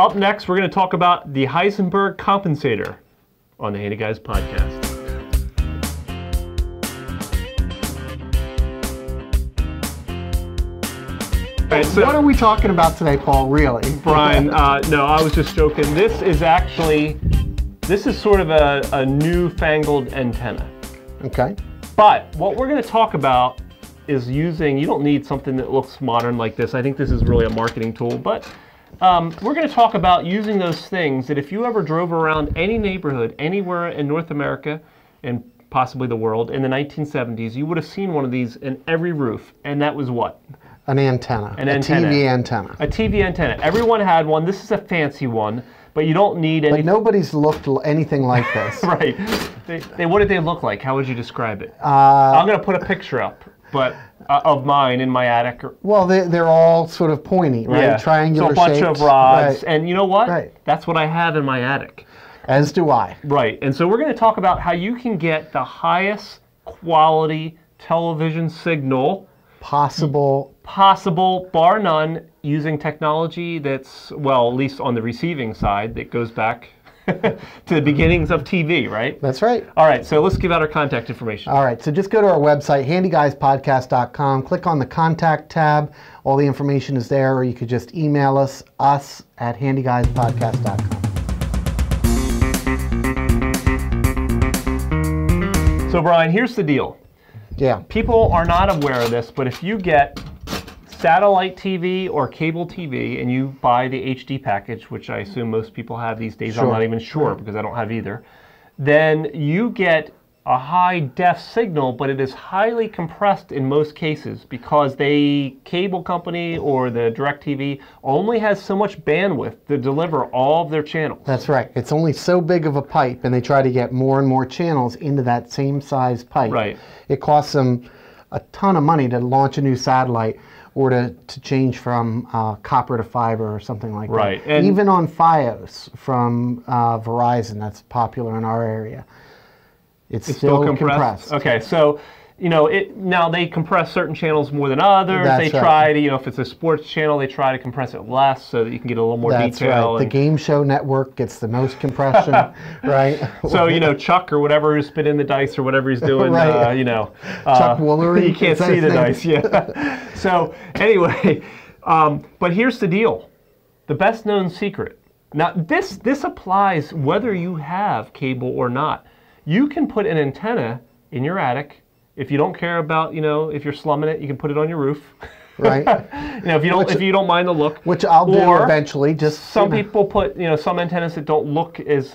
Up next, we're going to talk about the Heisenberg Compensator on the Handy Guys podcast. Right, so what are we talking about today, Paul, really? Brian, no, I was just joking. This is sort of a newfangled antenna. Okay. But what we're going to talk about is you don't need something that looks modern like this. I think this is really a marketing tool, but we're going to talk about using those things that if you ever drove around any neighborhood, anywhere in North America and possibly the world in the 1970s, you would have seen one of these in every roof. And that was what? An antenna. TV antenna. A TV antenna. Everyone had one. This is a fancy one, but you don't need any. But nobody's looked anything like this. Right. What did they look like? How would you describe it? I'm going to put a picture up, but of mine in my attic. Well, they're all sort of pointy, right? Yeah. Triangular shaped. So a bunch of rods. Right. And you know what? Right. That's what I have in my attic. As do I. Right. And so we're going to talk about how you can get the highest quality television signal possible, bar none, using technology that's, well, at least on the receiving side, that goes back to the beginnings of TV, right? That's right. All right, so let's give out our contact information. All right, so just go to our website, handyguyspodcast.com, click on the contact tab. All the information is there, or you could just email us at handyguyspodcast.com. So, Brian, here's the deal. Yeah. People are not aware of this, but if you get satellite TV or cable TV and you buy the HD package, which I assume most people have these days, sure. I'm not even sure because I don't have either, then you get a high def signal, but it is highly compressed in most cases because the cable company or the DirecTV only has so much bandwidth to deliver all of their channels. That's right. It's only so big of a pipe, and they try to get more and more channels into that same size pipe. Right. It costs them a ton of money to launch a new satellite or to change from copper to fiber or something like right. that. And even on FiOS from Verizon, that's popular in our area. It's still compressed. Okay, so now they compress certain channels more than others. That's they try right. to, if it's a sports channel, they try to compress it less so that you can get a little more That's detail. Right. The game show network gets the most compression, right? So Chuck or whatever who's spinning the dice or whatever he's doing, right. Chuck Woolery. You can't see the dice, yeah. So anyway, but here's the deal: the best known secret. Now this applies whether you have cable or not. You can put an antenna in your attic. If you don't care about, if you're slumming it, you can put it on your roof. Right. If you don't mind the look. Which I'll do eventually. Just some people put, some antennas that don't look as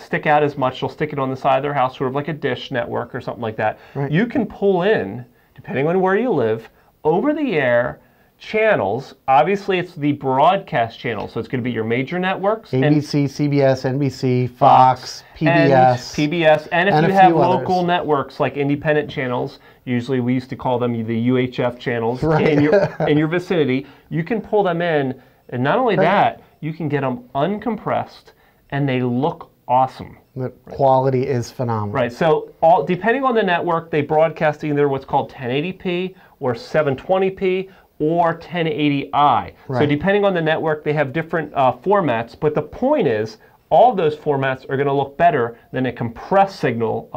stick out as much. They'll stick it on the side of their house, sort of like a Dish Network or something like that. Right. You can pull in, depending on where you live, over the air channels. Obviously, it's the broadcast channel, so it's going to be your major networks: ABC, CBS, NBC, Fox, PBS, and if you have local networks like independent channels, usually we used to call them the UHF channels right. in your vicinity. You can pull them in, and not only right. that, you can get them uncompressed, and they look awesome. The quality right. is phenomenal. Right. So, depending on the network, they broadcast either what's called 1080p or 720p. Or 1080i. Right. So depending on the network, they have different formats, but the point is all those formats are going to look better than a compressed signal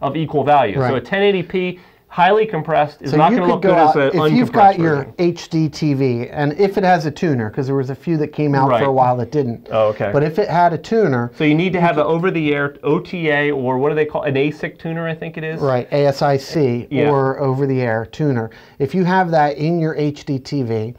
of equal value. Right. So a 1080p highly compressed is not going to look good as an uncompressed version. If you've got your HDTV, and if it has a tuner, because there was a few that came out right. for a while that didn't. Oh, okay. But if it had a tuner. So you need to have an over-the-air OTA, or what do they call an ASIC tuner, I think it is? Right, ASIC, yeah. or over-the-air tuner. If you have that in your HDTV,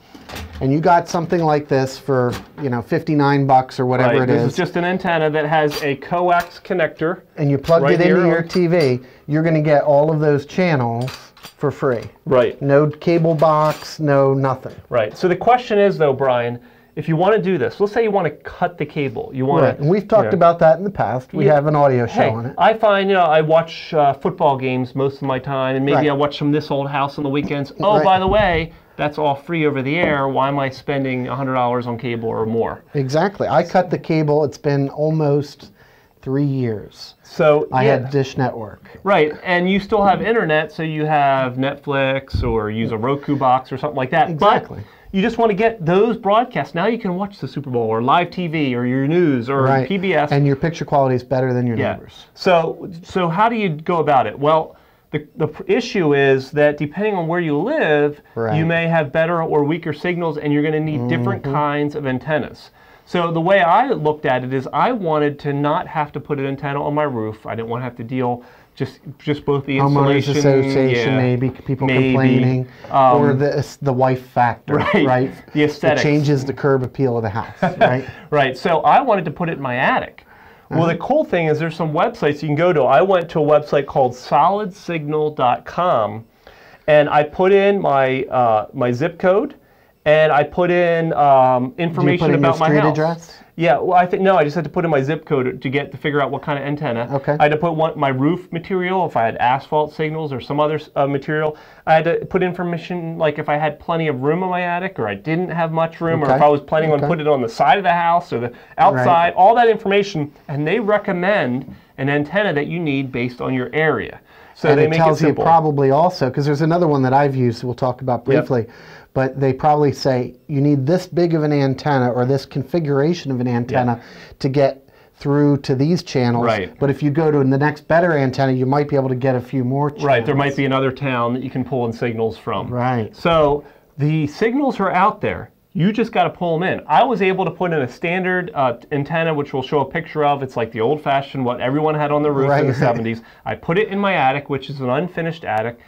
and you got something like this for, $59 or whatever right. it is. This is just an antenna that has a coax connector. And you plug right it into your TV, you're going to get all of those channels for free. Right. No cable box, no nothing. Right. So the question is, though, Brian, if you want to do this, let's say you want to cut the cable. You want right. to, and we've talked about that in the past. We have an audio show on it. I find, I watch football games most of my time, and maybe right. I watch some This Old House on the weekends. Oh, right. by the way, that's all free over the air. Why am I spending $100 on cable or more? Exactly. I cut the cable. It's been almost 3 years. So I had Dish Network. Right, and you still have internet, so you have Netflix or use a Roku box or something like that. Exactly. But You just want to get those broadcasts. Now you can watch the Super Bowl or live TV or your news or PBS. And your picture quality is better than your neighbors. So how do you go about it? Well, the issue is that depending on where you live, you may have better or weaker signals, and you're going to need different kinds of antennas. So the way I looked at it is I wanted to not have to put an antenna on my roof. I didn't want to have to deal just both the insulation, homeowners association, maybe people complaining, or the wife factor, right? The aesthetics. It changes the curb appeal of the house, right? Right. So I wanted to put it in my attic. Well, the cool thing is there's some websites you can go to. I went to a website called solidsignal.com, and I put in my my zip code, and I put in information about my house. Did you put in your street address? Yeah, well, I think no. I just had to put in my zip code to figure out what kind of antenna. Okay. I had to put my roof material, if I had asphalt signals or some other material. I had to put information like if I had plenty of room in my attic, or I didn't have much room, or if I was planning on putting it on the side of the house or the outside. All that information, and they recommend an antenna that you need based on your area. So and they make it simple. Tells you probably also, because there's another one that I've used. We'll talk about briefly. Yep. But they probably say you need this big of an antenna or this configuration of an antenna to get through to these channels. Right. But if you go to the next better antenna, you might be able to get a few more channels. Right. There might be another town that you can pull in signals from. Right. So the signals are out there. You just got to pull them in. I was able to put in a standard antenna, which we'll show a picture of. It's like the old-fashioned, what everyone had on the roof in the 70s. I put it in my attic, which is an unfinished attic.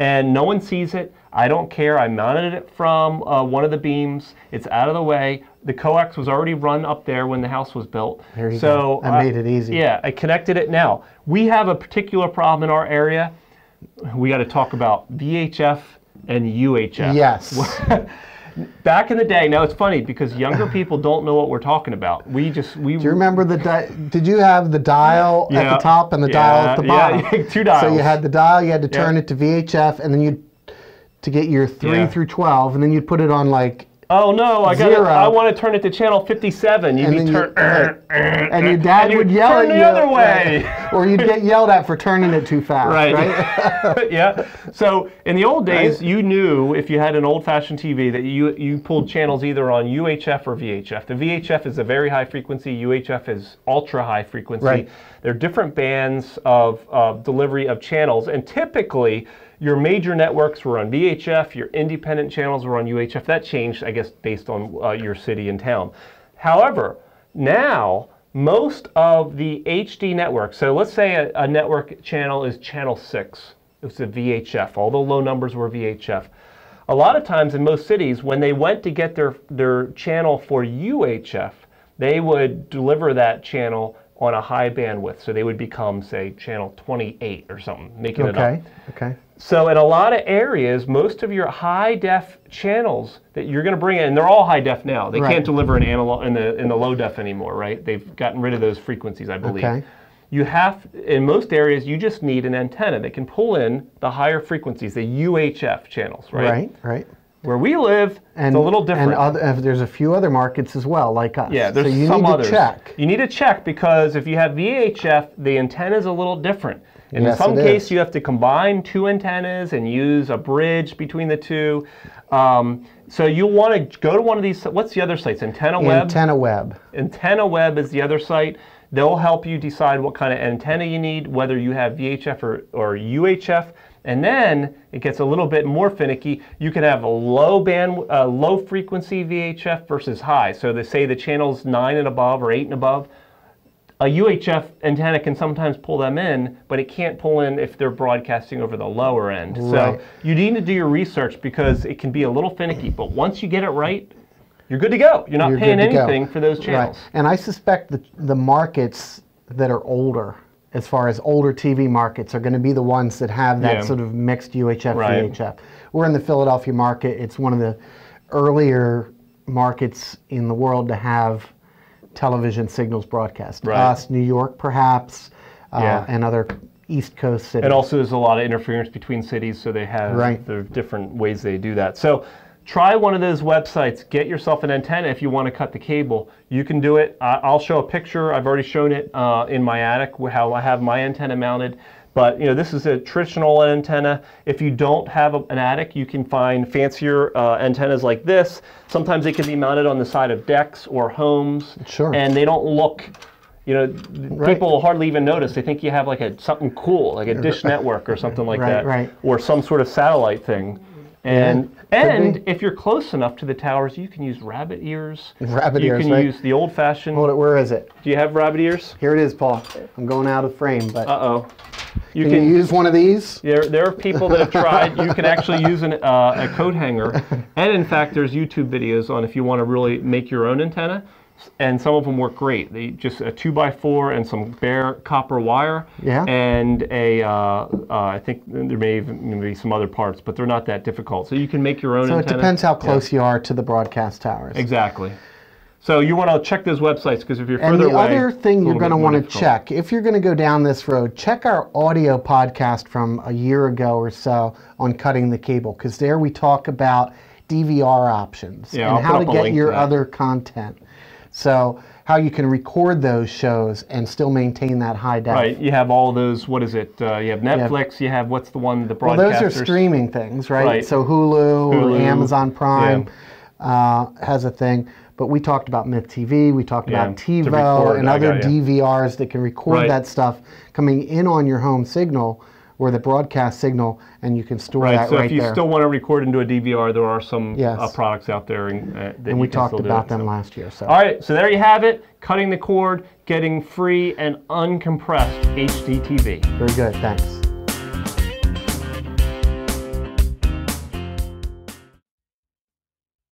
And no one sees it. I don't care. I mounted it from one of the beams. It's out of the way. The coax was already run up there when the house was built. There you go. I made it easy. Yeah, I connected it now. We have a particular problem in our area. We got to talk about VHF and UHF. Yes. Back in the day, now it's funny because younger people don't know what we're talking about. Do you remember did you have the dial at the top and the dial at the bottom? Yeah, two dials. So you had the dial, you had to turn it to VHF, and then to get your 3 through 12, and then you'd put it on like I want to turn it to channel 57. And your dad would yell at you. Turn the other way. Or you'd get yelled at for turning it too fast. Right? Yeah. So in the old days, you knew if you had an old-fashioned TV that you pulled channels either on UHF or VHF. The VHF is a very high frequency. UHF is ultra high frequency. Right. There are different bands of delivery of channels, and typically your major networks were on VHF, your independent channels were on UHF. That changed, I guess, based on your city and town. However, now, most of the HD networks, so let's say a network channel is channel 6. It's a VHF, all the low numbers were VHF. A lot of times in most cities, when they went to get their channel for UHF, they would deliver that channel on a high bandwidth, so they would become, say, channel 28 or something, making it up. Okay. So in a lot of areas, most of your high def channels that you're going to bring in, and they're all high def now. They can't deliver in analog in the low def anymore, right? They've gotten rid of those frequencies, I believe. Okay. You have in most areas, you just need an antenna that can pull in the higher frequencies, the UHF channels, right? Right. Where we live, it's a little different. And there's a few other markets as well, like us. Yeah, there's some others. So you need to check. You need to check because if you have VHF, the antenna is a little different. And in some cases, you have to combine two antennas and use a bridge between the two. So you want to go to one of these. What's the other sites? Antenna Web? Antenna Web. Antenna Web is the other site. They'll help you decide what kind of antenna you need, whether you have VHF or UHF. And then it gets a little bit more finicky. You can have a low frequency VHF versus high. So they say the channel's 9 and above or 8 and above. A UHF antenna can sometimes pull them in, but it can't pull in if they're broadcasting over the lower end. Right. So you need to do your research because it can be a little finicky. But once you get it right, you're good to go. You're not paying anything for those channels. Right. And I suspect the markets that are older, as far as older TV markets, are going to be the ones that have that sort of mixed UHF, VHF. We're in the Philadelphia market. It's one of the earlier markets in the world to have television signals broadcast. Right. Us, New York perhaps, and other East Coast cities. And also there's a lot of interference between cities, so they have the different ways they do that. So try one of those websites. Get yourself an antenna if you want to cut the cable. You can do it. I'll show a picture. I've already shown it in my attic, how I have my antenna mounted. But this is a traditional antenna. If you don't have an attic, you can find fancier antennas like this. Sometimes they can be mounted on the side of decks or homes. Sure. And they don't look, right. People will hardly even notice. They think you have like something cool, like a Dish Network or something like that. Right. Or some sort of satellite thing. And if you're close enough to the towers, you can use rabbit ears. You can use the old-fashioned. Hold it. Where is it? Do you have rabbit ears? Here it is, Paul. I'm going out of frame, but. Uh-oh. Can you use one of these? There are people that have tried. You can actually use a coat hanger, and in fact, there's YouTube videos on if you want to really make your own antenna. And some of them work great. They just a 2x4 and some bare copper wire, and a I think there may even be some other parts, but they're not that difficult. So you can make your own antenna. So it depends how close you are to the broadcast towers. Exactly. So you want to check those websites, because if you're further away. And the other thing you're going to want to check, if you're going to go down this road, check our audio podcast from a year ago or so on cutting the cable, because there we talk about DVR options and how to get your other content. So how you can record those shows and still maintain that high def. Right. You have all those, what is it? You have Netflix. You have what's the one, the broadcasters. Well, those are streaming things, right? So Hulu or Amazon Prime has a thing. But we talked about Myth TV, we talked about TiVo and other DVRs that can record that stuff coming in on your home signal or the broadcast signal, and you can store that right there. So if you still want to record into a DVR, there are some products out there. And we talked about them last year. So. All right, so there you have it, cutting the cord, getting free and uncompressed HDTV. Very good, thanks.